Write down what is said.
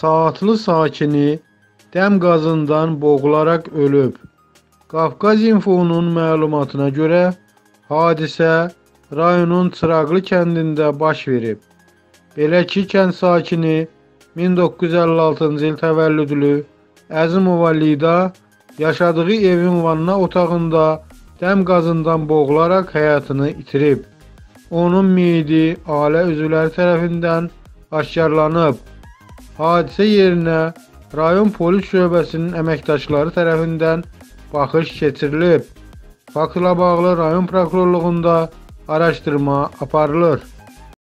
Saatli sakini dəm qazından boğularaq ölüb. Qafqaz infonun məlumatına görə hadisə rayonun Çıraqlı kəndində baş verib. Belə ki, kənd sakini 1956-cı il təvəllüdlü Əzmova Lida yaşadığı evin vanna otağında dəm qazından boğularaq həyatını itirib. Onun meyidi ailə üzvləri tərəfindən aşkarlanıb. Hadisə yerinə rayon polis şöbəsinin əməkdaşları tərəfindən baxış keçirilib. Faktla bağlı rayon prokurorluğunda araşdırma aparılır.